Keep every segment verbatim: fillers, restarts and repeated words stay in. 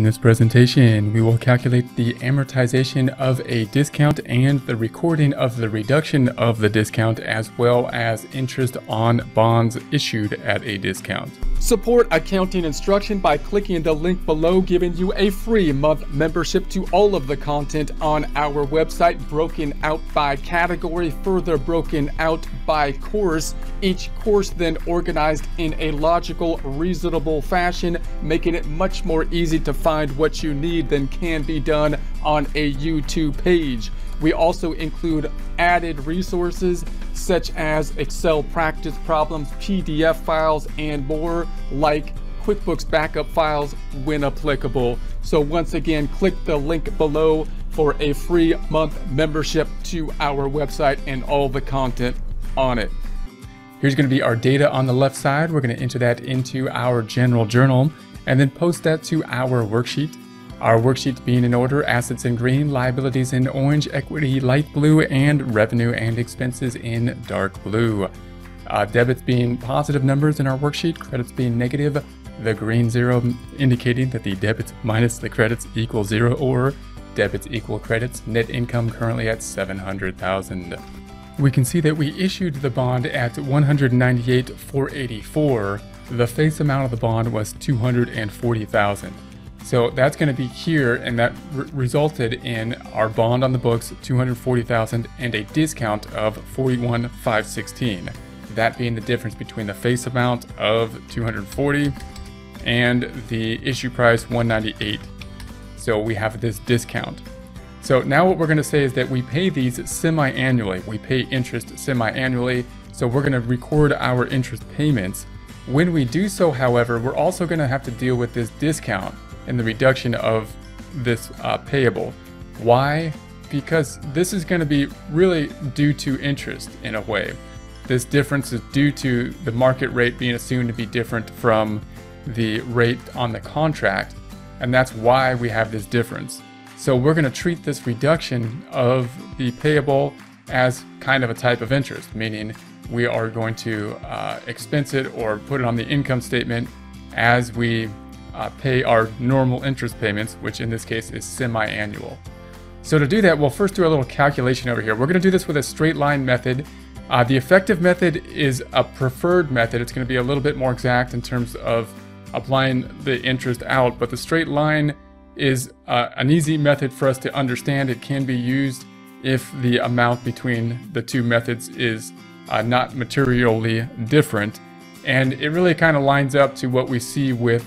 In this presentation, we will calculate the amortization of a discount and the recording of the reduction of the discount, as well as interest on bonds issued at a discount. Support accounting instruction by clicking the link below, giving you a free month membership to all of the content on our website, broken out by category, further broken out by course. Each course then organized in a logical, reasonable fashion, making it much more easy to find what you need than can be done on a YouTube page. We also include added resources such as Excel practice problems, P D F files, and more, like QuickBooks backup files when applicable. So once again, click the link below for a free month membership to our website and all the content on it. Here's going to be our data on the left side. We're going to enter that into our general journal and then post that to our worksheet. Our worksheet being in order: assets in green, liabilities in orange, equity light blue, and revenue and expenses in dark blue. Uh, debits being positive numbers in our worksheet, credits being negative, the green zero indicating that the debits minus the credits equal zero, or debits equal credits. Net income currently at seven hundred thousand dollars. We can see that we issued the bond at one hundred ninety-eight thousand four hundred eighty-four dollars. The face amount of the bond was two hundred forty thousand dollars. So that's going to be here, and that re resulted in our bond on the books, two hundred forty thousand dollars, and a discount of forty-one thousand five hundred sixteen dollars. That being the difference between the face amount of two hundred forty thousand dollars and the issue price, one hundred ninety-eight thousand dollars. So we have this discount. So now what we're going to say is that we pay these semi-annually. We pay interest semi-annually. So we're going to record our interest payments. When we do so, however, we're also going to have to deal with this discount and the reduction of this uh, payable. Why? Because this is going to be really due to interest in a way. This difference is due to the market rate being assumed to be different from the rate on the contract, and that's why we have this difference. So we're going to treat this reduction of the payable as kind of a type of interest, meaning we are going to uh, expense it or put it on the income statement as we Uh, pay our normal interest payments, which in this case is semi-annual. So to do that, we'll first do a little calculation over here. We're going to do this with a straight line method. Uh, the effective method is a preferred method. It's going to be a little bit more exact in terms of applying the interest out, but the straight line is uh, an easy method for us to understand. It can be used if the amount between the two methods is uh, not materially different, and it really kind of lines up to what we see with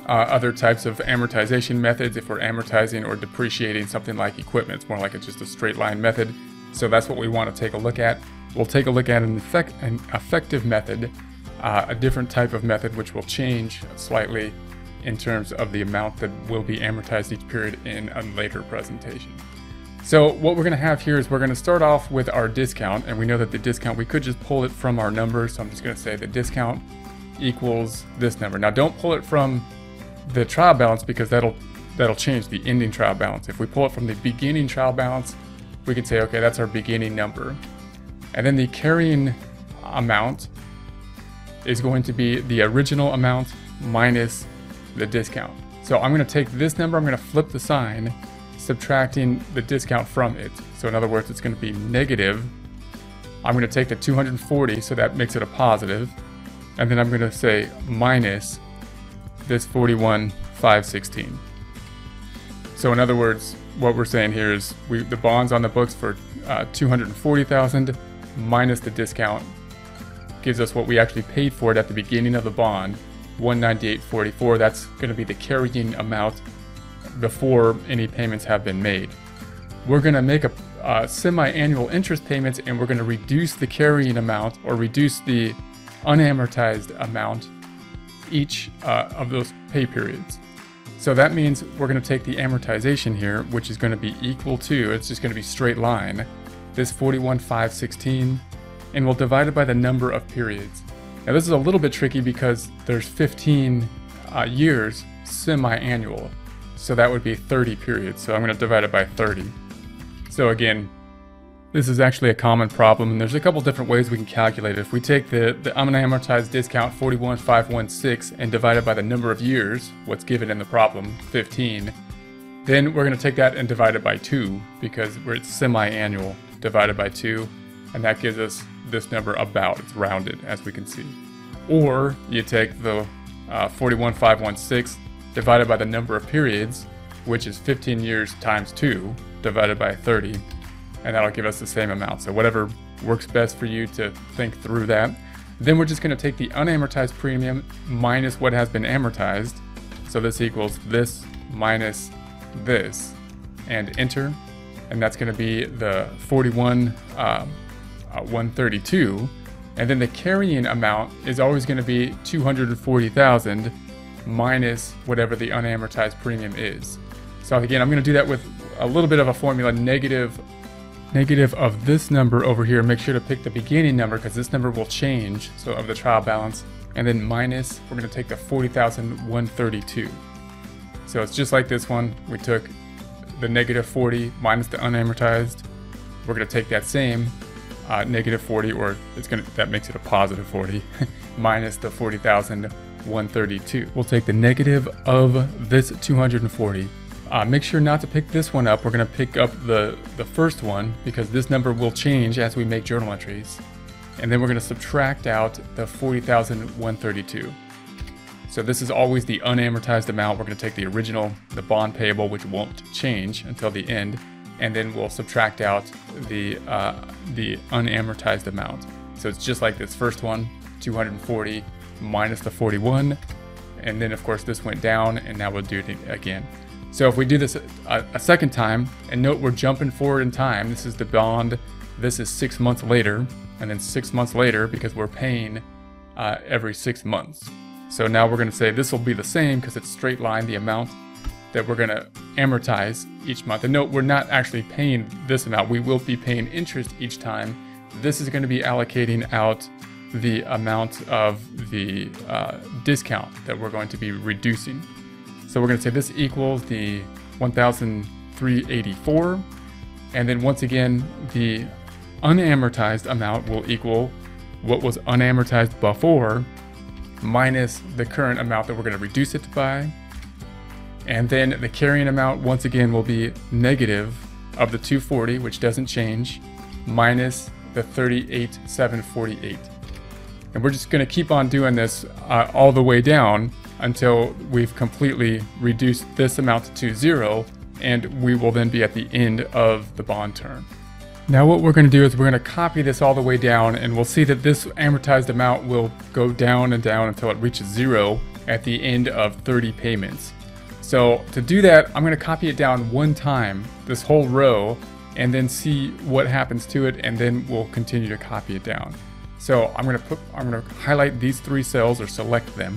Uh, other types of amortization methods. If we're amortizing or depreciating something like equipment, it's more like it's just a straight line method. So that's what we want to take a look at. We'll take a look at an, effect, an effective method, uh, a different type of method, which will change slightly in terms of the amount that will be amortized each period in a later presentation. So what we're going to have here is we're going to start off with our discount, and we know that the discount, we could just pull it from our number. So I'm just going to say the discount equals this number. Now don't pull it from the trial balance, because that'll that'll change the ending trial balance. If we pull it from the beginning trial balance, we can say, okay, that's our beginning number, and then the carrying amount is going to be the original amount minus the discount. So I'm going to take this number, I'm going to flip the sign, subtracting the discount from it. So in other words, it's going to be negative. I'm going to take the two hundred forty, so that makes it a positive, and then I'm going to say minus this forty-one thousand five hundred sixteen. So in other words, what we're saying here is we the bonds on the books for uh, two hundred forty thousand minus the discount gives us what we actually paid for it at the beginning of the bond, one hundred ninety-eight thousand four hundred forty-four. That's going to be the carrying amount before any payments have been made. We're going to make a uh, semi-annual interest payments, and we're going to reduce the carrying amount, or reduce the unamortized amount, each uh, of those pay periods. So that means we're going to take the amortization here, which is going to be equal to, it's just going to be straight line, this forty-one thousand five hundred sixteen, and we'll divide it by the number of periods. Now this is a little bit tricky because there's fifteen uh, years semi-annual, so that would be thirty periods. So I'm going to divide it by thirty. So again, This is actually a common problem, and there's a couple different ways we can calculate it. If we take the, the unamortized discount forty-one thousand five hundred sixteen and divide it by the number of years, what's given in the problem, fifteen, then we're going to take that and divide it by two, because we're semi-annual divided by two, and that gives us this number about, it's rounded, as we can see. Or you take the uh, forty-one thousand five hundred sixteen divided by the number of periods, which is fifteen years times two, divided by thirty, and that'll give us the same amount. So whatever works best for you to think through that. Then we're just going to take the unamortized premium minus what has been amortized. So this equals this minus this, and enter. And that's going to be the forty-one thousand one hundred thirty-two. And then the carrying amount is always going to be two hundred forty thousand minus whatever the unamortized premium is. So again, I'm going to do that with a little bit of a formula, negative Negative of this number over here. Make sure to pick the beginning number, because this number will change, so of the trial balance, and then minus, we're going to take the forty thousand one hundred thirty-two. So it's just like this one. We took the negative forty minus the unamortized. We're going to take that same uh, negative forty, or it's going to, that makes it a positive forty, minus the forty thousand one hundred thirty-two. We'll take the negative of this two hundred forty. Uh, make sure not to pick this one up. We're going to pick up the, the first one, because this number will change as we make journal entries. And then we're going to subtract out the forty thousand one hundred thirty-two. So this is always the unamortized amount. We're going to take the original, the bond payable, which won't change until the end. And then we'll subtract out the, uh, the unamortized amount. So it's just like this first one, two hundred forty minus the forty-one. And then of course this went down, and now we'll do it again. So if we do this a, a second time, and note we're jumping forward in time, this is the bond, this is six months later, and then six months later, because we're paying uh, every six months. So now we're going to say this will be the same, because it's straight line, the amount that we're going to amortize each month. And note, we're not actually paying this amount, we will be paying interest each time. This is going to be allocating out the amount of the uh, discount that we're going to be reducing. So we're going to say this equals the one thousand three hundred eighty-four, and then once again the unamortized amount will equal what was unamortized before minus the current amount that we're going to reduce it by, and then the carrying amount once again will be negative of the two hundred forty, which doesn't change, minus the thirty-eight thousand seven hundred forty-eight. And we're just going to keep on doing this uh, all the way down until we've completely reduced this amount to zero, and we will then be at the end of the bond term. Now what we're going to do is we're going to copy this all the way down, and we'll see that this amortized amount will go down and down until it reaches zero at the end of thirty payments. So to do that, I'm going to copy it down one time, this whole row, and then see what happens to it, and then we'll continue to copy it down. So I'm going to put, I'm going to highlight these three cells or select them.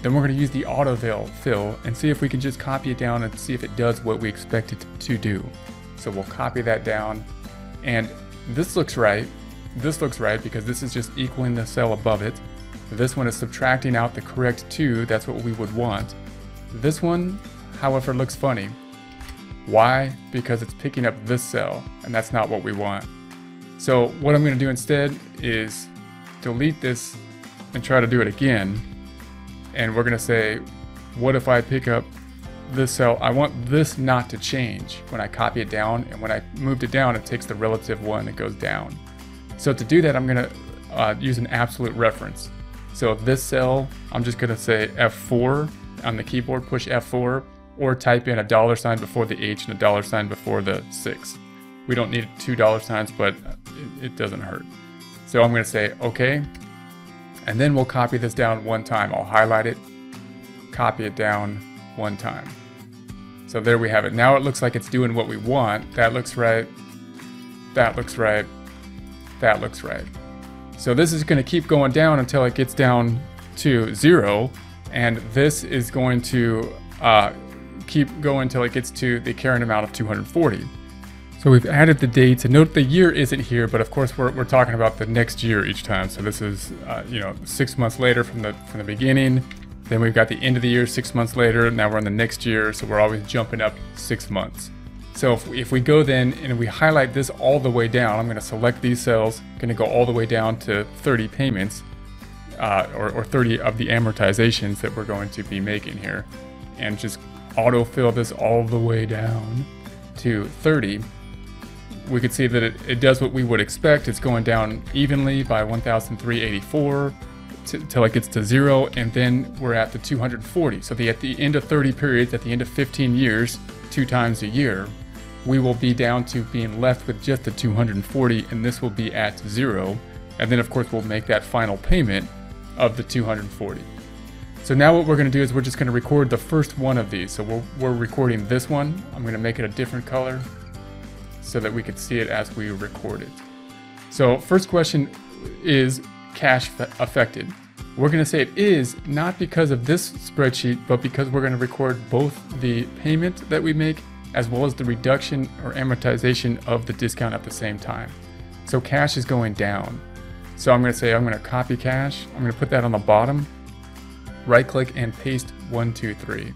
Then we're going to use the autofill and see if we can just copy it down and see if it does what we expect it to do. So we'll copy that down, and this looks right. This looks right because this is just equaling the cell above it. This one is subtracting out the correct two. That's what we would want. This one, however, looks funny. Why? Because it's picking up this cell, and that's not what we want. So what I'm going to do instead is delete this and try to do it again. And we're going to say, what if I pick up this cell? I want this not to change when I copy it down, and when I moved it down, it takes the relative one, it goes down. So to do that, I'm going to uh, use an absolute reference. So this cell, I'm just going to say F four on the keyboard, push F four, or type in a dollar sign before the H and a dollar sign before the six. We don't need two dollar signs, but it, it doesn't hurt. So I'm going to say okay. And then we'll copy this down one time. I'll highlight it, copy it down one time. So there we have it. Now it looks like it's doing what we want. That looks right, that looks right, that looks right. So this is going to keep going down until it gets down to zero, and this is going to uh, keep going until it gets to the carrying amount of two hundred forty. So we've added the dates, and note the year isn't here, but of course we're, we're talking about the next year each time. So this is, uh, you know, six months later from the, from the beginning. Then we've got the end of the year, six months later. Now we're on the next year. So we're always jumping up six months. So if, if we go then and we highlight this all the way down, I'm going to select these cells, I'm going to go all the way down to thirty payments, uh, or, or thirty of the amortizations that we're going to be making here, and just autofill this all the way down to thirty. We could see that it, it does what we would expect. It's going down evenly by one thousand three hundred eighty-four till it gets to zero, and then we're at the two hundred forty. So the, at the end of thirty periods, at the end of fifteen years, two times a year, we will be down to being left with just the two hundred forty, and this will be at zero. And then of course we'll make that final payment of the two hundred forty. So now what we're going to do is we're just going to record the first one of these. So we're, we're recording this one. I'm going to make it a different color so that we could see it as we record it. So first question is cash affected. We're going to say it is, not because of this spreadsheet, but because we're going to record both the payment that we make as well as the reduction or amortization of the discount at the same time. So cash is going down. So I'm going to say I'm going to copy cash. I'm going to put that on the bottom, right click and paste one, two, three.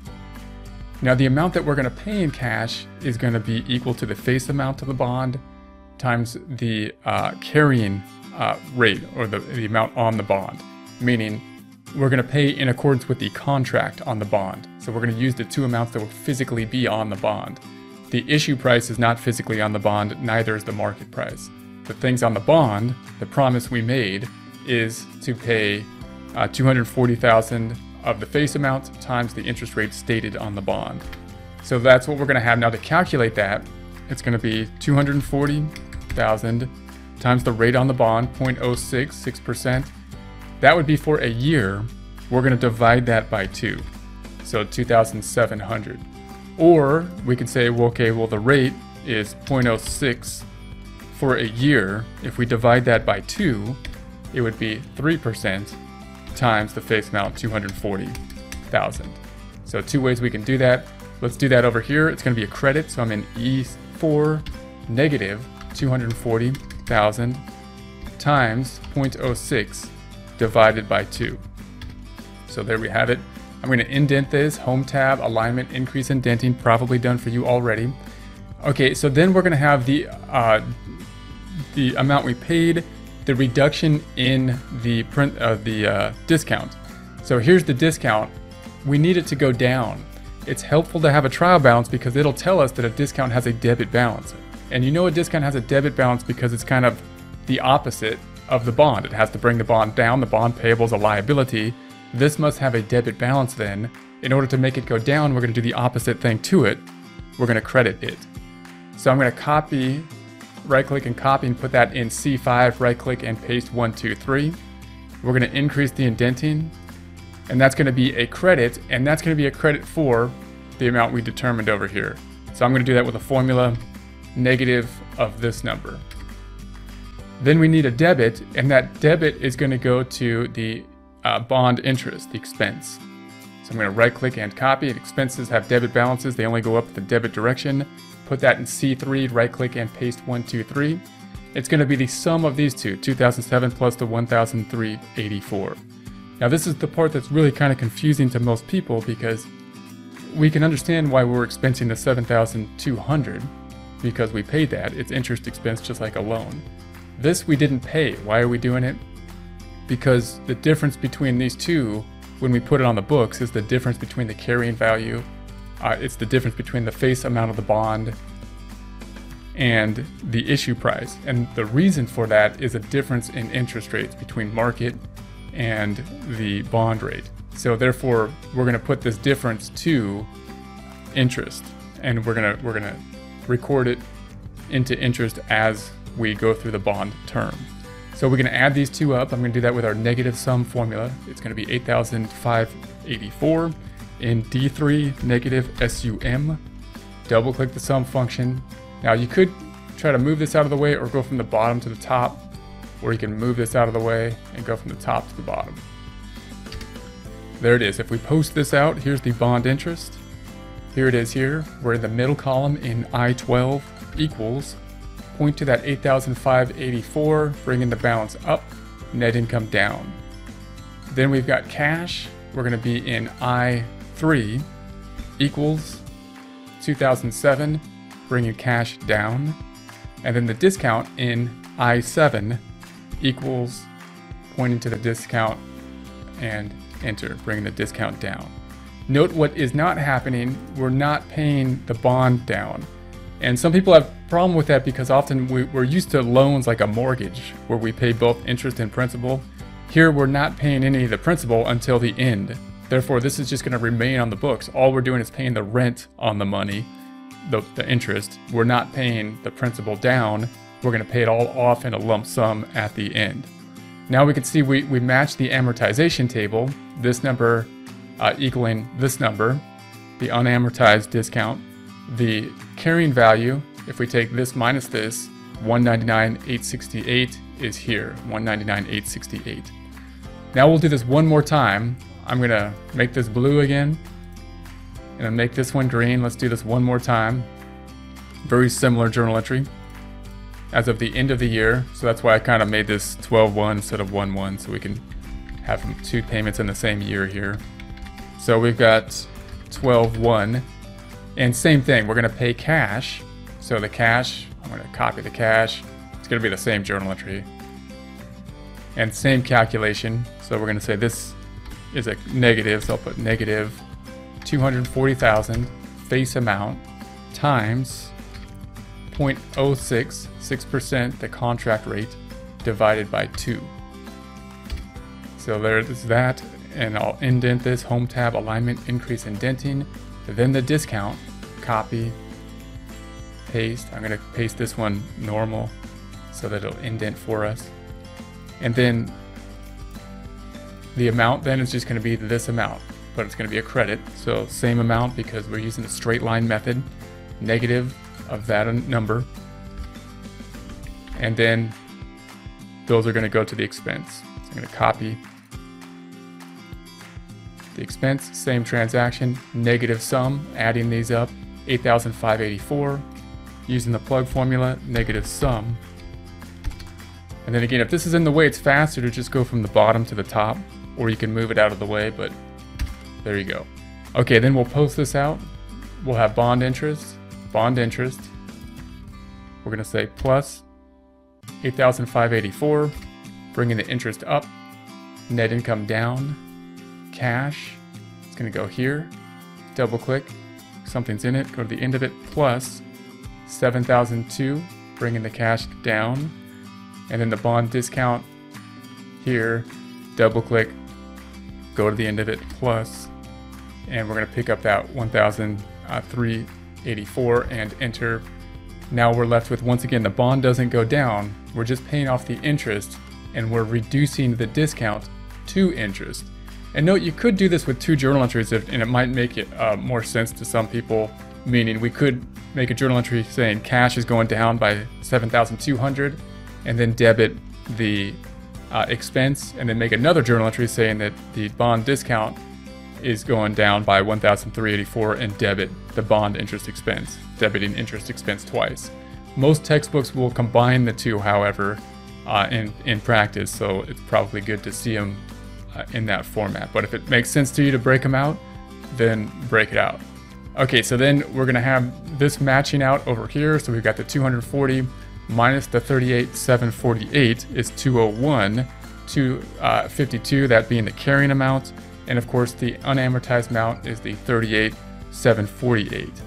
Now the amount that we're going to pay in cash is going to be equal to the face amount of the bond times the uh, carrying uh, rate, or the, the amount on the bond, meaning we're going to pay in accordance with the contract on the bond. So we're going to use the two amounts that will physically be on the bond. The issue price is not physically on the bond, neither is the market price. The things on the bond, the promise we made, is to pay uh, two hundred forty thousand dollars of the face amount times the interest rate stated on the bond. So that's what we're going to have now to calculate that. It's going to be two hundred forty thousand dollars times the rate on the bond, zero point zero six six percent. That would be for a year. We're going to divide that by two, so two thousand seven hundred. Or we could say, well, okay, well the rate is zero point zero six for a year. If we divide that by two, it would be three percent times the face amount, two hundred forty thousand. So two ways we can do that. Let's do that over here. It's going to be a credit, so I'm in E four, negative two hundred forty thousand times zero point zero six divided by two. So there we have it. I'm going to indent this, home tab, alignment, increase indenting, probably done for you already. Okay, so then we're going to have the, uh, the amount we paid, the reduction in the print of uh, the uh, discount. So here's the discount. We need it to go down. It's helpful to have a trial balance because it'll tell us that a discount has a debit balance. And you know a discount has a debit balance because it's kind of the opposite of the bond. It has to bring the bond down. The bond payable is a liability. This must have a debit balance then. In order to make it go down, we're going to do the opposite thing to it. We're going to credit it. So I'm going to copy, right-click and copy and put that in C five, right-click and paste one, two, three. We're going to increase the indenting, and that's going to be a credit, and that's going to be a credit for the amount we determined over here. So I'm going to do that with a formula, negative of this number. Then we need a debit, and that debit is going to go to the uh, bond interest, the expense. So I'm going to right-click and copy. Expenses have debit balances. They only go up the debit direction. Put that in C three, right-click and paste one, two, three. It's going to be the sum of these two, two thousand seven plus the one thousand three hundred eighty-four. Now this is the part that's really kind of confusing to most people, because we can understand why we're expensing the seven thousand two hundred, because we paid that. It's interest expense just like a loan. This we didn't pay. Why are we doing it? Because the difference between these two when we put it on the books is the difference between the carrying value, uh, it's the difference between the face amount of the bond and the issue price. And the reason for that is a difference in interest rates between market and the bond rate. So therefore we're going to put this difference to interest, and we're going to we're going to record it into interest as we go through the bond term. So we're going to add these two up. I'm going to do that with our negative sum formula. It's going to be eight thousand five hundred eighty-four in D three, negative S U M. Double click the sum function. Now you could try to move this out of the way or go from the bottom to the top, or you can move this out of the way and go from the top to the bottom. There it is. If we post this out, here's the bond interest. Here it is here. We're in the middle column in I twelve equals. Point to that eight thousand five hundred eighty-four, bringing the balance up, net income down. Then we've got cash. We're going to be in I three equals two thousand seven bring your cash down. And then the discount in I seven equals pointing to the discount and enter, bringing the discount down. Note what is not happening, we're not paying the bond down. And some people have a problem with that because often we, we're used to loans like a mortgage where we pay both interest and principal. Here we're not paying any of the principal until the end. Therefore, this is just going to remain on the books. All we're doing is paying the rent on the money, the, the interest. We're not paying the principal down. We're going to pay it all off in a lump sum at the end. Now we can see we, we match the amortization table, this number uh, equaling this number, the unamortized discount, the carrying value. If we take this minus this, one ninety-nine eight sixty-eight is here, one ninety-nine eight sixty-eight. Now we'll do this one more time. I'm going to make this blue again and I'll make this one green. Let's do this one more time. Very similar journal entry as of the end of the year. So that's why I kind of made this twelve one instead of one one, so we can have two payments in the same year here. So we've got twelve one, and same thing. We're going to pay cash. So the cash, I'm going to copy the cash. It's going to be the same journal entry and same calculation. So we're going to say this is a negative. So I'll put negative two hundred forty thousand face amount times zero point zero six, six percent, the contract rate, divided by two. So there is that, and I'll indent this, home tab, alignment, increase indenting, then the discount, copy, paste. I'm gonna paste this one normal so that it'll indent for us. And then the amount then is just gonna be this amount, but it's gonna be a credit. So same amount because we're using the straight line method, negative of that number, and then those are going to go to the expense. So I'm going to copy the expense, same transaction, negative sum, adding these up, eight thousand five hundred eighty-four, using the plug formula, negative sum. And then again, if this is in the way, it's faster to just go from the bottom to the top, or you can move it out of the way, but there you go. Okay, then we'll post this out. We'll have bond interest. Bond interest, we're going to say plus eight thousand five hundred eighty-four, bringing the interest up, net income down, cash, it's going to go here, double click, something's in it, go to the end of it, plus seven thousand two, bringing the cash down, and then the bond discount here, double click, go to the end of it, plus, and we're going to pick up that one thousand three eighty-four and enter. Now we're left with, once again, the bond doesn't go down. We're just paying off the interest and we're reducing the discount to interest. And note, you could do this with two journal entries if, and it might make it uh, more sense to some people, meaning we could make a journal entry saying cash is going down by seven thousand two hundred and then debit the uh, expense, and then make another journal entry saying that the bond discount is going down by one thousand three hundred eighty-four and debit the bond interest expense, debiting interest expense twice. Most textbooks will combine the two, however, uh, in, in practice, so it's probably good to see them uh, in that format. But if it makes sense to you to break them out, then break it out. Okay, so then we're gonna have this matching out over here. So we've got the two hundred forty minus the thirty-eight thousand seven hundred forty-eight is two oh one, two fifty-two, that being the carrying amount. And of course, the unamortized amount is the thirty-eight thousand seven hundred forty-eight.